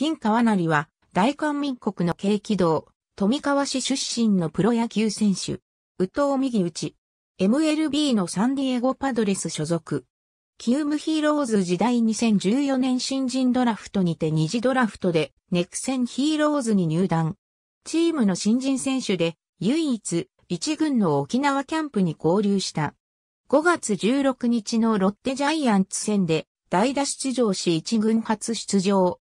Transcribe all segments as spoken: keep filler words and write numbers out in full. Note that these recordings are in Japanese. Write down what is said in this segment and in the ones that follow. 金川成は、大韓民国の京畿道、富川市出身のプロ野球選手。右投右打ち。エムエルビー のサンディエゴパドレス所属。キウムヒーローズ時代にせんじゅうよねん新人ドラフトにて二次ドラフトでネクセンヒーローズに入団。チームの新人選手で唯一一軍の沖縄キャンプに合流した。ごがつじゅうろくにちのロッテジャイアンツ戦で代打出場し一軍初出場。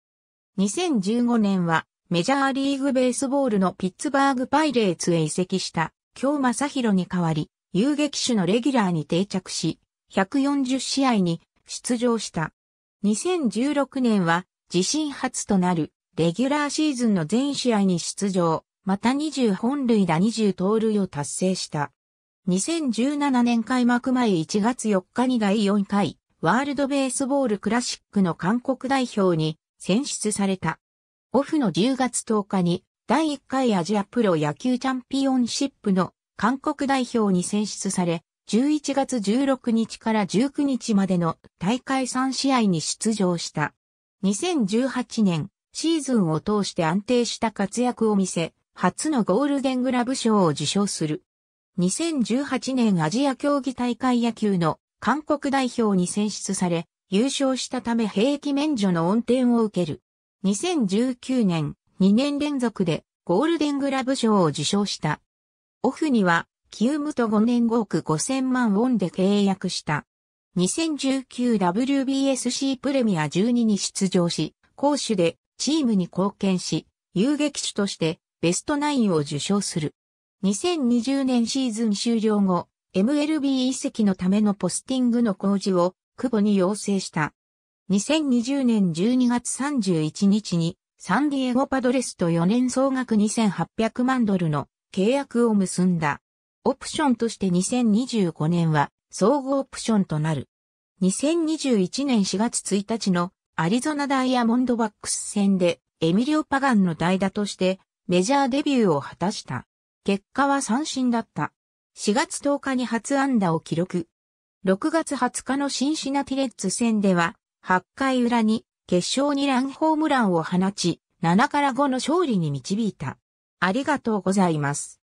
にせんじゅうごねんはメジャーリーグベースボールのピッツバーグパイレーツへ移籍した。京正広に代わり、遊撃手のレギュラーに定着し、ひゃくよんじゅうしあいに出場した。にせんじゅうろくねんは自身初となるレギュラーシーズンの全試合に出場、またにじゅうほんるいだにじゅうとうるいを達成した。にせんじゅうななねん開幕前いちがつよっかにだいよんかいワールドベースボールクラシックの韓国代表に選出された。オフのじゅうがつとおかに、だいいっかいアジアプロ野球チャンピオンシップの韓国代表に選出され、じゅういちがつじゅうろくにちからじゅうくにちまでの大会さんしあいに出場した。にせんじゅうはちねん、シーズンを通して安定した活躍を見せ、初のゴールデングラブ賞を受賞する。にせんじゅうはちねんアジア競技大会野球の韓国代表に選出され、優勝したため兵役免除の恩典を受ける。にせんじゅうきゅうねん、にねんれんぞくでゴールデングラブ賞を受賞した。オフにはキウムとごねんごおくごせんまんウォンで契約した。にせんじゅうきゅうダブリュービーエスシー プレミアじゅうにに出場し、攻守でチームに貢献し、遊撃手としてベストナインを受賞する。にせんにじゅうねんシーズン終了後、エムエルビー 移籍のためのポスティングの公示を久保に要請した。にせんにじゅうねんじゅうにがつさんじゅういちにちに、サンディエゴパドレスとよねん総額にせんはっぴゃくまんドルの契約を結んだ。オプションとしてにせんにじゅうごねんは総合オプションとなる。にせんにじゅういちねんしがつついたちのアリゾナダイヤモンドバックス戦でエミリオ・パガンの代打としてメジャーデビューを果たした。結果は三振だった。しがつとおかに初安打を記録。ろくがつはつかのシンシナティレッズ戦でははちかいうらに決勝にランホームランを放ち、ななからごの勝利に導いた。ありがとうございます。